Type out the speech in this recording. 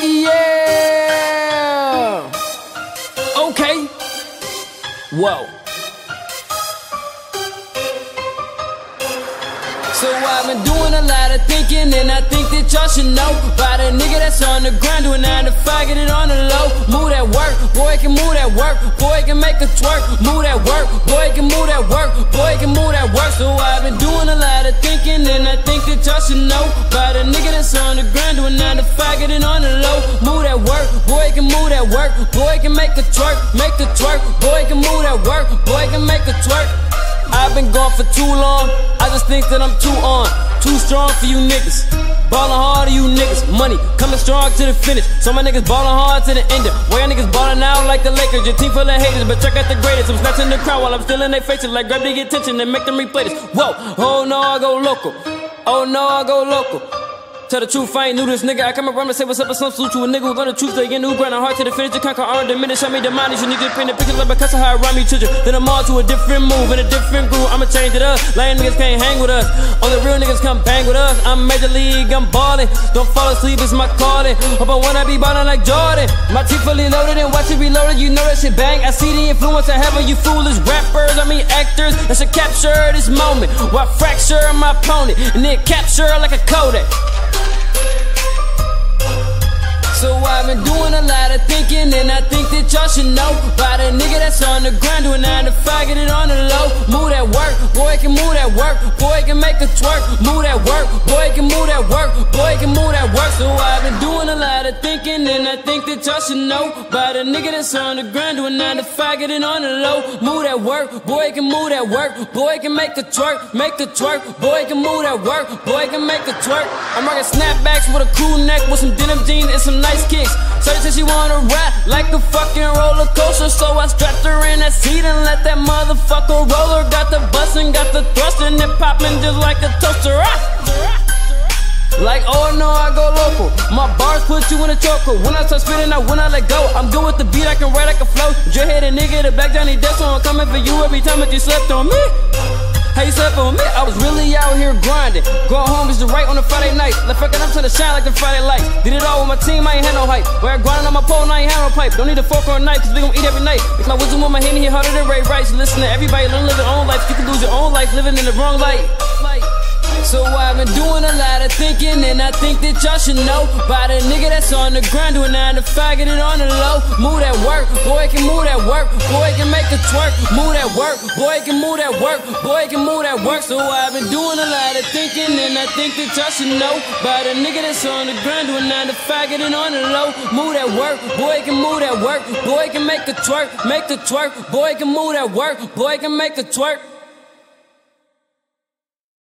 Yeah! Okay. Whoa. So I've been doing a lot of thinking, and I think that y'all should know about a nigga that's on the grind doing 9 to 5, get it on the low. Move that work, boy can move that work, boy can make a twerk. Move that work, boy can move that work, boy can move that work. So I've been doing a lot of thinking, and I think that y'all should know about a nigga that's on the grind doing 9 to 5, get it on the low. Move that work, boy can move that work, boy can make a twerk, make a twerk. Boy can move that work, boy can make a twerk. I've been gone for too long, I just think that I'm too on. Too strong for you niggas, ballin' hard to you niggas. Money coming strong to the finish, so my niggas ballin' hard to the ending. Where your niggas ballin' out like the Lakers, your team full of haters, but check out the greatest. I'm snatching the crowd while I'm still in their faces, like grab their attention and make them replay this. Whoa, oh no, I go local, oh no, I go local. Tell the truth, I ain't new this nigga. I come around and say what's up with some salute to a nigga who learned the truth. They get new grind, hard to the finish, to conquer, I diminish. I made the money, you need to paint the picture like Picasso, how I rhyme you children. Then I'm all to a different move, in a different groove. I'ma change it up, lame niggas can't hang with us. All the real niggas come bang with us. I'm major league, I'm ballin'. Don't fall asleep, it's my calling. Hope I wanna be ballin' like Jordan. My teeth fully loaded and watch it reloaded, you know that shit bang. I see the influence I have on you foolish rappers, I mean actors. I should capture this moment, while fracture my opponent, and then capture like a Kodak. So I've been doing a lot of thinking, and I think that y'all should know about a nigga that's on the grind doing 9 to 5, get it on the low. Move that work, boy can move that work, boy can make a twerk. Move that work, boy can move that work, boy can move that work. So I've been doing a lot of thinking, and I think that y'all should know about a nigga that's on the grind doing 9 to 5, get it on the low. Move that work, boy can move that work, boy can make a twerk, make a twerk. Boy can move that work, boy can make a twerk. I'm rocking snapbacks with a crew neck, with some denim jeans and some nice kicks. So said she wanna ride like a fucking roller coaster, so I strapped her in that seat and let that motherfucker roll her. Got the bustin', got the thrustin', it poppin' just like a toaster. Like, oh no, I go local. My bars put you in a chokehold. When I start spinning, I will not let go. I'm good with the beat, I can ride, I can flow. Dreadhead a nigga, the back Johnny Depp, so I'm coming for you every time that you slept on me. How you slept on me? I was really out here grinding. Going home is the right on a Friday night. Like fucking up to the shine like the Friday lights. Did it all with my team, I ain't had no hype. Where I grinding on my pole and I ain't had no pipe. Don't need a fork or a knife, cause we gon' eat every night. It's my wisdom on my hand, hit harder than Ray Rice. Listen to everybody, learn to live their own life. You can lose your own life living in the wrong light. So I've been doing a lot of thinking, and I think that y'all should know about a nigga that's on the grind doing 9 to 5, get it on the low. Move that work, boy can move that work, boy can make a twerk. Move that work, boy can move that work, boy can move that work. So I've been doing a lot of thinking, and I think that y'all should know about a nigga that's on the grind doing 9 to 5, get it on the low. Move that work, boy can move that work, boy can make a twerk, make a twerk. Boy can move that work, boy can make a twerk.